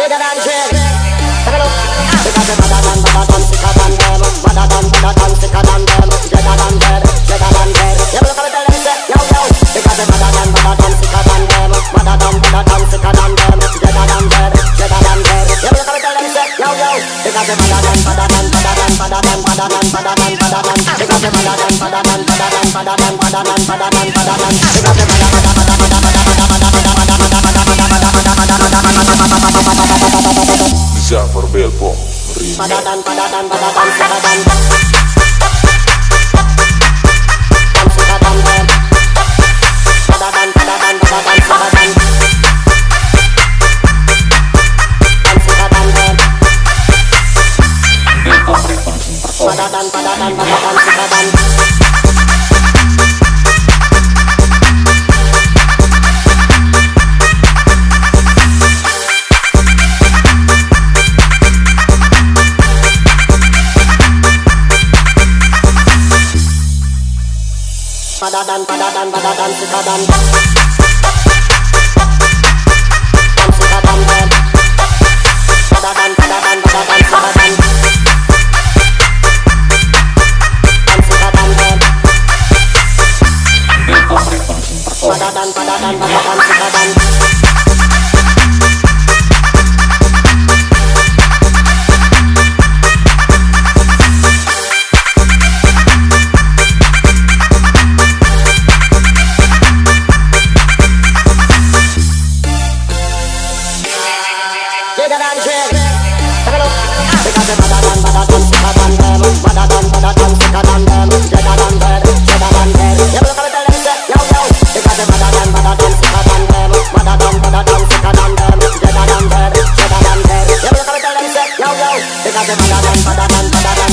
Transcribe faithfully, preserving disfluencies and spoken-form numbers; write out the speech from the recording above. bigger than dread. Bigger than bigger than bigger than sicker than them. Bigger than bigger than sicker than them. Greater than dread, greater than dread. Yeah, look at me tell them say, yo yo. Bigger than bigger than bigger than sicker than them. Bigger than bigger than sicker than them. Greater than dread, greater than dread. Yeah, look at me tell them say, yo yo. Bigger than bigger than bigger than bigger than bigger than bigger than bigger than bigger than. Bigger than bigger than bigger than bigger than bigger than bigger than bigger than bigger than. Bigger than bigger than bigger than bigger than. Джафар Белпом ремикс. Badadan, badadan, badadan, sikadan. Badadan, sikadan, badadan, badadan, badadan, sikadan. Badadan, sikadan, badadan, badadan, badadan, sikadan. Badadan, badadan, badadan, badadan. Badadan, badadan, sikadan. Badadan, badadan, badadan, sikadan.